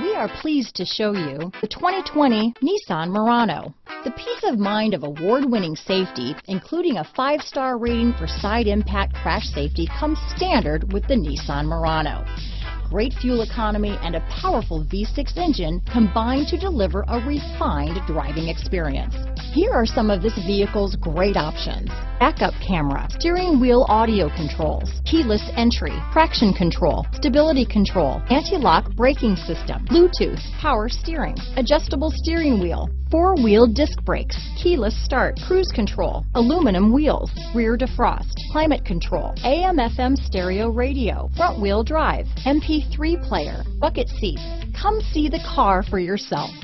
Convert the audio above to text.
We are pleased to show you the 2020 Nissan Murano. The peace of mind of award-winning safety, including a 5-star rating for side impact crash safety, comes standard with the Nissan Murano. Great fuel economy and a powerful V6 engine combine to deliver a refined driving experience. Here are some of this vehicle's great options: backup camera, steering wheel audio controls, keyless entry, traction control, stability control, anti-lock braking system, Bluetooth, power steering, adjustable steering wheel, 4-wheel disc brakes, keyless start, cruise control, aluminum wheels, rear defrost, climate control, AM/FM stereo radio, front-wheel drive, MP3 player, bucket seats. Come see the car for yourself.